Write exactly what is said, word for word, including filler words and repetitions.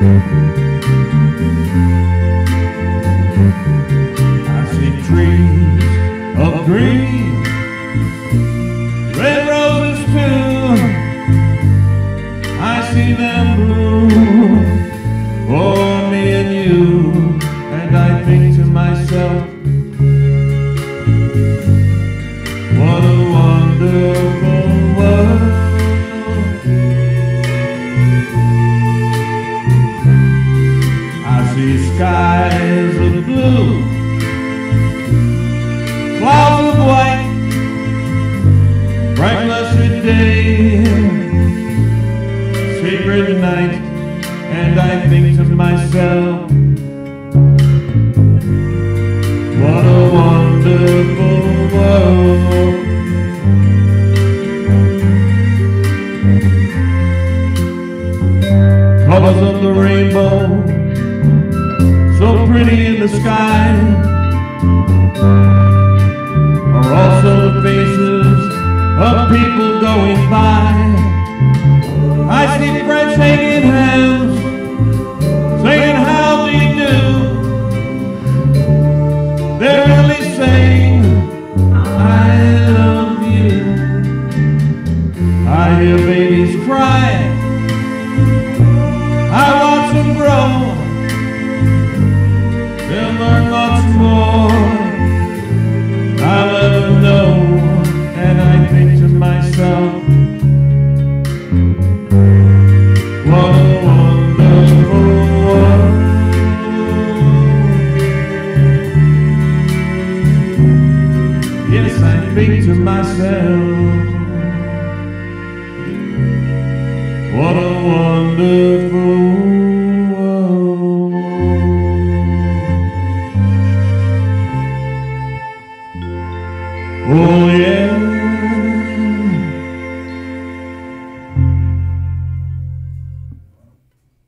I see trees of green, red roses too. I see them blue for me and you. And I think to myself, what a wonderful world. I see skies of blue, clouds of white, bright blessed day, sacred night, and I think to myself, what a wonderful world. Colors of the rainbow, so pretty in the sky, are also the faces of people going by. I see friends shaking hands, saying how do you do. They're really saying, I love you. I hear babies cry, I watch them grow. They'll learn lots more, I let them know. And I think to myself, what a wonderful world. Yes, I think to myself, what a wonderful world. Oh yeah.